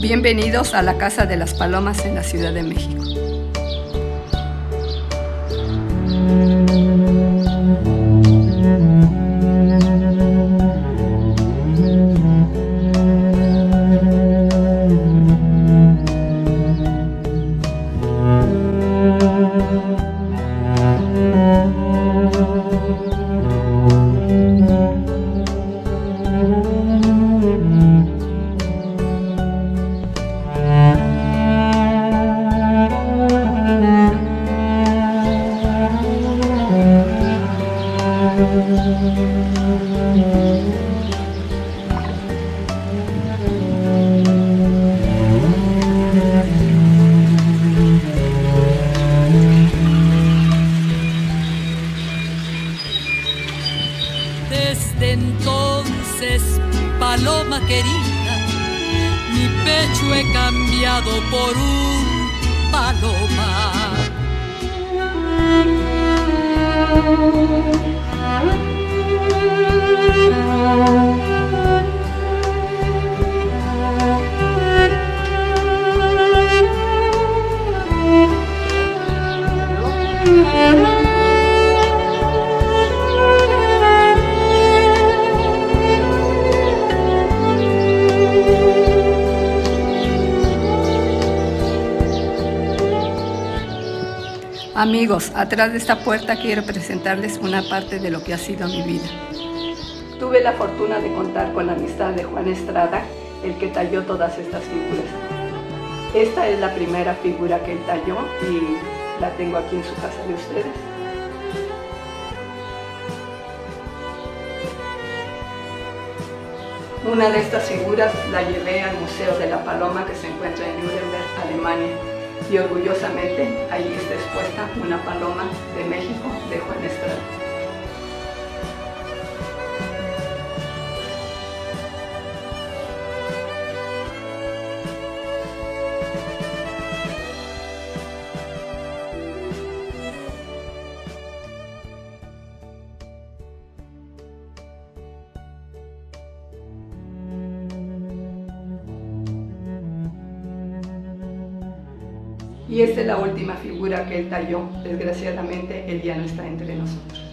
Bienvenidos a la Casa de las Palomas en la Ciudad de México. Desde entonces, paloma querida, mi pecho he cambiado por un palomar. Amigos, atrás de esta puerta quiero presentarles una parte de lo que ha sido mi vida. Tuve la fortuna de contar con la amistad de Juan Estrada, el que talló todas estas figuras. Esta es la primera figura que él talló y la tengo aquí en su casa de ustedes. Una de estas figuras la llevé al Museo de la Paloma que se encuentra en Nuremberg, Alemania. Y orgullosamente, ahí está expuesta una paloma de México de Juan Estrada. Y esta es la última figura que él talló. Desgraciadamente, él ya no está entre nosotros.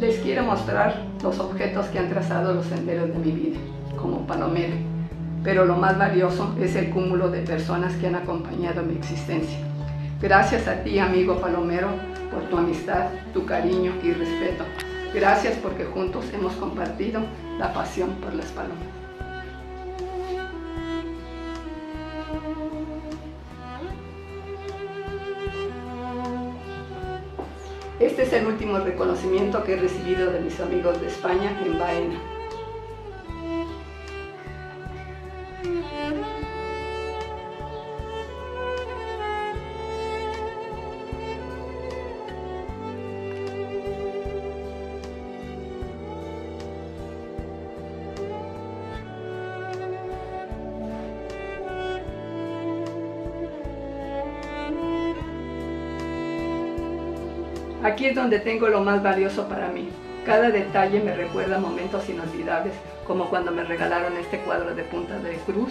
Les quiero mostrar los objetos que han trazado los senderos de mi vida, como palomera, pero lo más valioso es el cúmulo de personas que han acompañado mi existencia. Gracias a ti, amigo palomero, por tu amistad, tu cariño y respeto. Gracias porque juntos hemos compartido la pasión por las palomas. Este es el último reconocimiento que he recibido de mis amigos de España en Baena. Aquí es donde tengo lo más valioso para mí. Cada detalle me recuerda momentos inolvidables, como cuando me regalaron este cuadro de punta de cruz,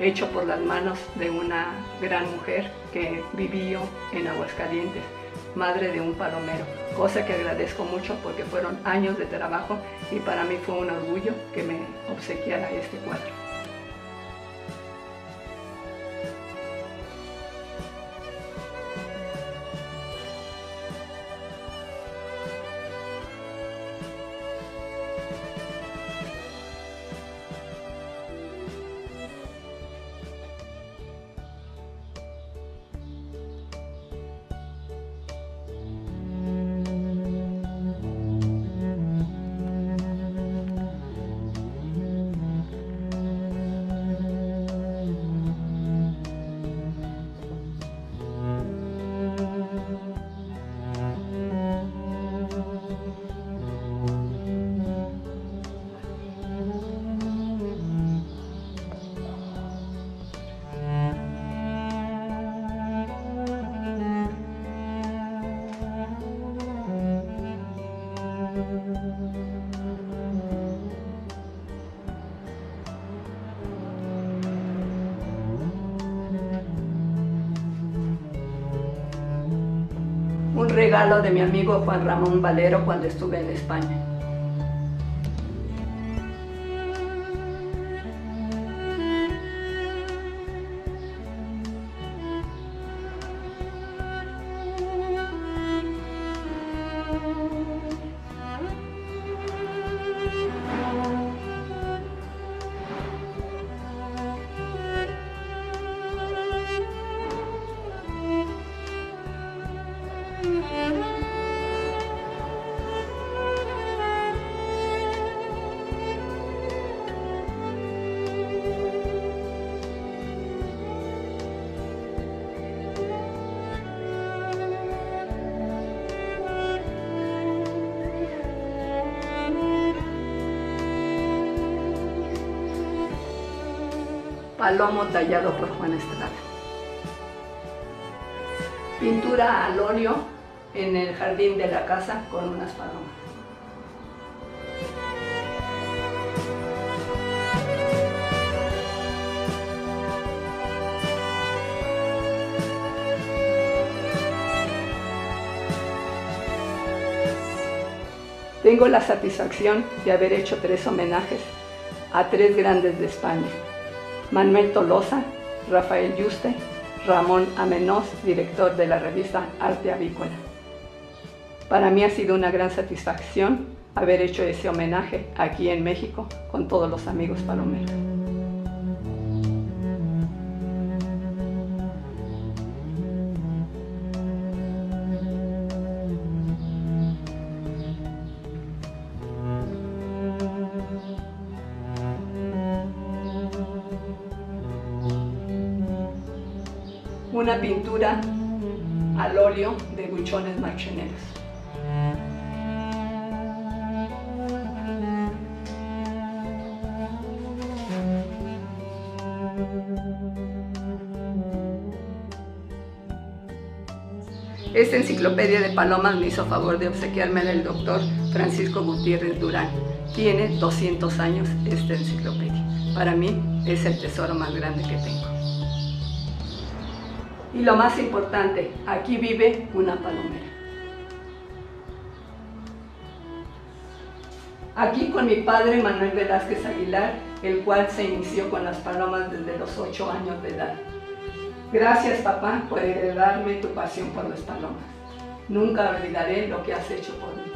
hecho por las manos de una gran mujer que vivió en Aguascalientes, madre de un palomero, cosa que agradezco mucho porque fueron años de trabajo y para mí fue un orgullo que me obsequiara este cuadro. regalo de mi amigo Juan Ramón Valero cuando estuve en España. Palomo tallado por Juan Estrada. Pintura al óleo en el jardín de la casa con unas palomas. Tengo la satisfacción de haber hecho tres homenajes a tres grandes de España: Manuel Tolosa, Rafael Yuste, Ramón Amenoz, director de la revista Arte Avícola. Para mí ha sido una gran satisfacción haber hecho ese homenaje aquí en México con todos los amigos palomeros. Una pintura al óleo de buchones marchoneros. Esta enciclopedia de palomas me hizo favor de obsequiármela el doctor Francisco Gutiérrez Durán. Tiene 200 años esta enciclopedia. Para mí es el tesoro más grande que tengo. Y lo más importante, aquí vive una palomera. Aquí con mi padre Manuel Velázquez Aguilar, el cual se inició con las palomas desde los 8 años de edad. Gracias, papá, por heredarme tu pasión por las palomas. Nunca olvidaré lo que has hecho por mí.